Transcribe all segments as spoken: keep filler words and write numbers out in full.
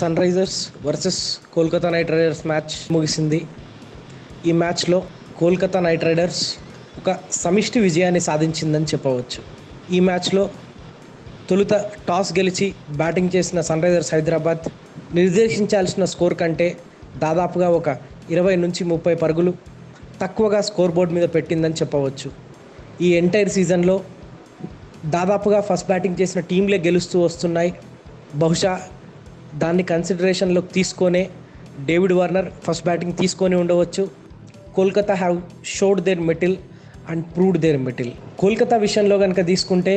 Sun Risers versus Kolkata Knight Riders match ముగిసింది. ఈ మ్యాచ్లో కోల్కతా నైట్ రైడర్స్ ఒక సమిష్టి విజయాన్ని సాధించిందని చెప్పవచ్చు. ఈ మ్యాచ్లో తొలుత టాస్ గెలిచి బ్యాటింగ్ చేసిన సన్ రైజర్స్ హైదరాబాద్ నిర్దేశించాల్సిన స్కోర్ కంటే దాదాపుగా ఒక ఇరవై నుంచి ముప్పై పరుగులు తక్కువగా స్కోర్ బోర్డు మీద పెట్టిందని చెప్పవచ్చు. ఈ ఎంటైర్ సీజన్లో దాదాపుగా ఫస్ట్ బ్యాటింగ్ చేసిన టీంలే గెలుస్తూ వస్తున్నాయి. బహుశా దాన్ని కన్సిడరేషన్లోకి తీసుకొనే డేవిడ్ వార్నర్ ఫస్ట్ బ్యాటింగ్ తీసుకొని ఉండవచ్చు. Kolkata have showed their mettle and proved their mettle. Kolkata విషయంలో కనుక తీసుకుంటే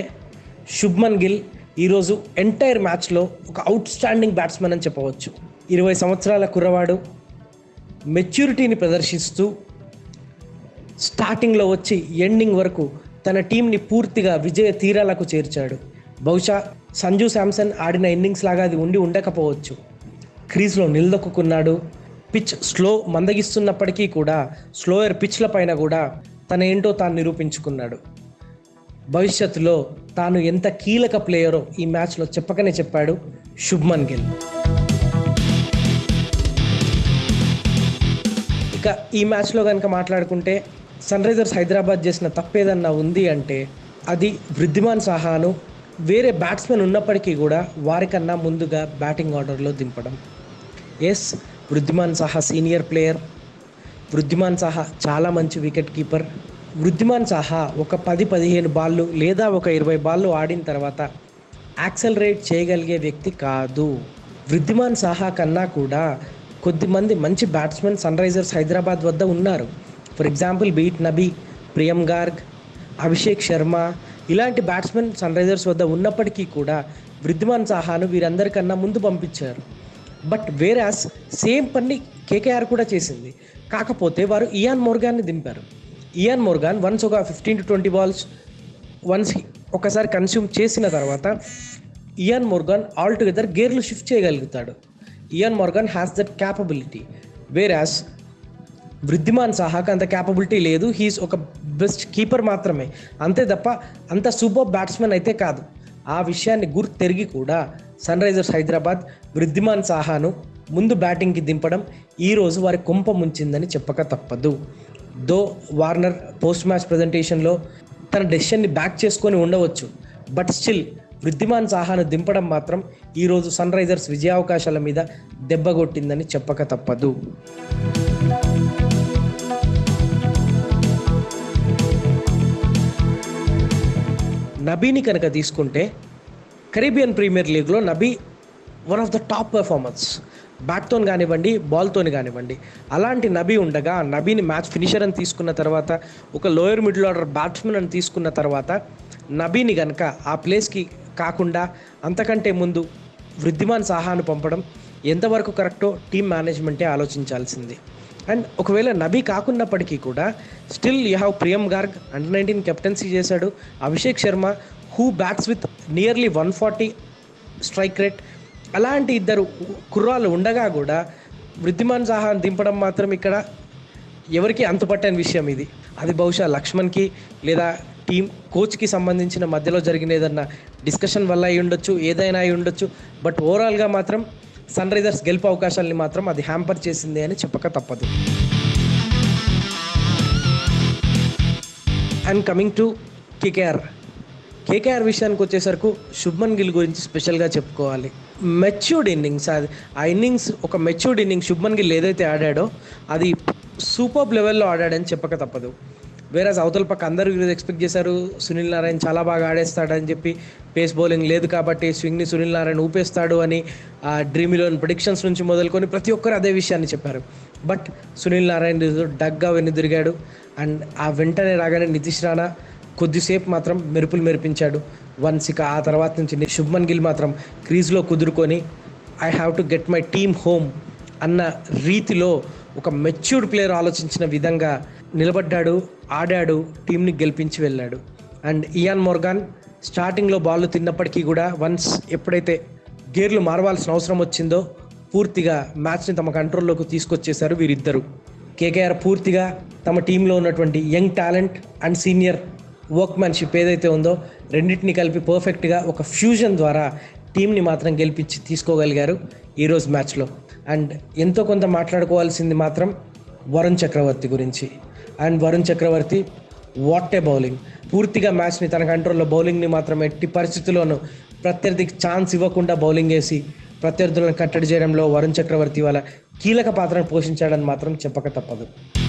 శుభ్మన్ గిల్ ఈరోజు ఎంటైర్ మ్యాచ్లో ఒక అవుట్ స్టాండింగ్ బ్యాట్స్మెన్ అని చెప్పవచ్చు. ఇరవై సంవత్సరాల కుర్రవాడు మెచ్యూరిటీని ప్రదర్శిస్తూ స్టార్టింగ్లో వచ్చి ఎండింగ్ వరకు తన టీంని పూర్తిగా విజయ తీరాలకు చేర్చాడు. బహుశా సంజు శాంసన్ ఆడిన ఇన్నింగ్స్ లాగా అది ఉండి ఉండకపోవచ్చు. క్రీజ్లో నిలదొక్కున్నాడు. పిచ్ స్లో మందగిస్తున్నప్పటికీ కూడా స్లోయర్ పిచ్ల పైన కూడా తన ఏంటో తాను నిరూపించుకున్నాడు. భవిష్యత్తులో తాను ఎంత కీలక ప్లేయరో ఈ మ్యాచ్లో చెప్పకనే చెప్పాడు శుభ్మన్ గిల్. ఇక ఈ మ్యాచ్లో కనుక మాట్లాడుకుంటే సన్ రైజర్స్ హైదరాబాద్ చేసిన తప్పేదన్నా ఉంది అంటే అది వృద్ధిమాన్ సాహాను వేరే బ్యాట్స్మెన్ ఉన్నప్పటికీ కూడా వారికన్నా ముందుగా బ్యాటింగ్ ఆర్డర్లో దింపడం. Yes, Wriddhiman Saha senior player, Wriddhiman Saha చాలా మంచి వికెట్ కీపర్. వృద్ధిమాన్ సాహా ఒక పది పదిహేను బాళ్ళు లేదా ఒక ఇరవై బాళ్ళు ఆడిన తర్వాత యాక్సెలరేట్ చేయగలిగే వ్యక్తి కాదు. వృద్ధిమాన్ సాహా కన్నా కూడా కొద్దిమంది మంచి బ్యాట్స్మెన్ సన్ రైజర్స్ హైదరాబాద్ వద్ద ఉన్నారు. ఫర్ ఎగ్జాంపుల్ బీట్ నబీ, ప్రియం గార్గ్, అభిషేక్ శర్మ ఇలాంటి బ్యాట్స్మెన్ సన్ రైజర్స్ వద్ద ఉన్నప్పటికీ కూడా వృద్ధిమాన్ సాహాను వీరందరికన్నా ముందు పంపించారు. బట్ వేరాస్ సేమ్ పని కేకేఆర్ కూడా చేసింది. కాకపోతే వారు ఇయాన్ మోర్గాన్ని దింపారు. ఇయాన్ మోర్గాన్ వన్స్ ఒక fifteen to twenty balls once ఒకసారి కన్స్యూమ్ చేసిన తర్వాత ఇయాన్ మోర్గాన్ ఆల్ టుగెదర్ గేర్లు షిఫ్ట్ చేయగలుగుతాడు. Ian Morgan has that capability. Whereas Wriddhiman సాహాకు అంత క్యాపబిలిటీ లేదు. హీస్ ఒక బెస్ట్ కీపర్ మాత్రమే, అంతే తప్ప అంత సూపర్ బ్యాట్స్మెన్ అయితే కాదు. ఆ విషయాన్ని గుర్తెరిగి కూడా సన్ రైజర్స్ హైదరాబాద్ వృద్ధిమాన్ సాహాను ముందు బ్యాటింగ్కి దింపడం ఈరోజు వారి కొంప ముంచిందని చెప్పక తప్పదు. దో వార్నర్ పోస్ట్ మ్యాచ్ ప్రజెంటేషన్లో తన డెసిషన్ని బ్యాక్ చేసుకొని ఉండవచ్చు, బట్ స్టిల్ వృద్ధిమాన్ సాహాను దింపడం మాత్రం ఈరోజు సన్ రైజర్స్ విజయావకాశాల మీద దెబ్బగొట్టిందని చెప్పక తప్పదు. నబీని కనుక తీసుకుంటే కరీబియన్ ప్రీమియర్ లీగ్లో Nabi one of the top performers, బ్యాట్తో కానివ్వండి బాల్తో కానివ్వండి. అలాంటి నబీ ఉండగా నబీని మ్యాచ్ ఫినిషర్ అని తీసుకున్న తర్వాత, ఒక లోయర్ మిడిల్ ఆర్డర్ బ్యాట్స్మెన్ అని తీసుకున్న తర్వాత నబీని కనుక ఆ ప్లేస్కి కాకుండా అంతకంటే ముందు వృద్ధిమాన్ సాహాను పంపడం ఎంతవరకు కరెక్టో టీమ్ మేనేజ్మెంటే ఆలోచించాల్సింది. అండ్ ఒకవేళ నబీ కాకున్నప్పటికీ కూడా స్టిల్ యూ హ్యావ్ ప్రియం గార్గ్, అండర్ నైన్టీన్ కెప్టెన్సీ చేశాడు. Abhishek Sharma who bats with nearly one forty strike rate. అలాంటి ఇద్దరు కుర్రాలు ఉండగా కూడా వృద్ధిమాన్ సాహాను దింపడం మాత్రం ఇక్కడ ఎవరికి అంతుపట్టని విషయం. ఇది అది బహుశా లక్ష్మణ్కి లేదా టీం కోచ్కి సంబంధించిన మధ్యలో జరిగిన ఏదన్నా డిస్కషన్ వల్ల అయి ఉండొచ్చు, ఏదైనా అయి ఉండొచ్చు. బట్ ఓవరాల్గా మాత్రం సన్ రైజర్స్ గెలుపు అవకాశాలని మాత్రం అది హ్యాంపర్ చేసింది అని చెప్పక తప్పదు. And coming to KKR KKR విషయానికి వచ్చేసరికి శుభ్మన్ గిల్ గురించి స్పెషల్గా చెప్పుకోవాలి. మెచ్యూర్డ్ ఇన్నింగ్స్, అది ఆ ఇన్నింగ్స్ ఒక మెచ్యూర్డ్ ఇన్నింగ్స్ శుభ్మన్ గిల్ ఏదైతే ఆడాడో అది సూపర్బ్ లెవెల్లో ఆడాడని చెప్పక తప్పదు. వేరే అవతల పక్క అందరూ ఈరోజు ఎక్స్పెక్ట్ చేశారు సునీల్ నారాయణ చాలా బాగా ఆడేస్తాడని చెప్పి, పేస్ బౌలింగ్ లేదు కాబట్టి స్వింగ్ని సునీల్ నారాయణ ఊపేస్తాడు అని డ్రీమ్ ఇలెవన్ ప్రిడిక్షన్స్ నుంచి మొదలుకొని ప్రతి ఒక్కరు అదే విషయాన్ని చెప్పారు. బట్ సునీల్ నారాయణ డగ్గా వెనుదిరిగాడు. అండ్ ఆ వెంటనే రాగానే నితీష్ రాణా కొద్దిసేపు మాత్రం మెరుపులు మెరిపించాడు. వన్స్ ఇక ఆ తర్వాత నుంచి శుభ్మన్ గిల్ మాత్రం క్రీజ్లో కుదురుకొని I have to get my team home అన్న రీతిలో ఒక మెచ్యూర్డ్ ప్లేయర్ ఆలోచించిన విధంగా నిలబడ్డాడు, ఆడాడు, టీంని గెలిపించి వెళ్ళాడు. అండ్ ఇయాన్ మోర్గాన్ స్టార్టింగ్లో బాల్ తిన్నప్పటికీ కూడా వన్స్ ఎప్పుడైతే గేర్లు మారవాల్సిన అవసరం వచ్చిందో పూర్తిగా మ్యాచ్ని తమ కంట్రోల్లోకి తీసుకొచ్చేశారు వీరిద్దరు. కేకేఆర్ పూర్తిగా తమ టీంలో ఉన్నటువంటి young talent and senior workmanship ఏదైతే ఉందో రెండింటిని కలిపి పర్ఫెక్ట్గా ఒక ఫ్యూజన్ ద్వారా టీంని మాత్రం గెలిపించి తీసుకోగలిగారు ఈరోజు మ్యాచ్లో. అండ్ ఎంతో కొంత మాట్లాడుకోవాల్సింది మాత్రం వరుణ్ చక్రవర్తి గురించి. And Varun Chakravarthy what a bowling! పూర్తిగా మ్యాచ్ని తన కంట్రోల్లో బౌలింగ్ని మాత్రం ఎట్టి పరిస్థితుల్లోనూ ప్రత్యర్థికి ఛాన్స్ ఇవ్వకుండా బౌలింగ్ వేసి ప్రత్యర్థులను కట్టడి చేయడంలో వరుణ్ చక్రవర్తి వాళ్ళ కీలక పాత్రను పోషించాడని మాత్రం చెప్పక తప్పదు.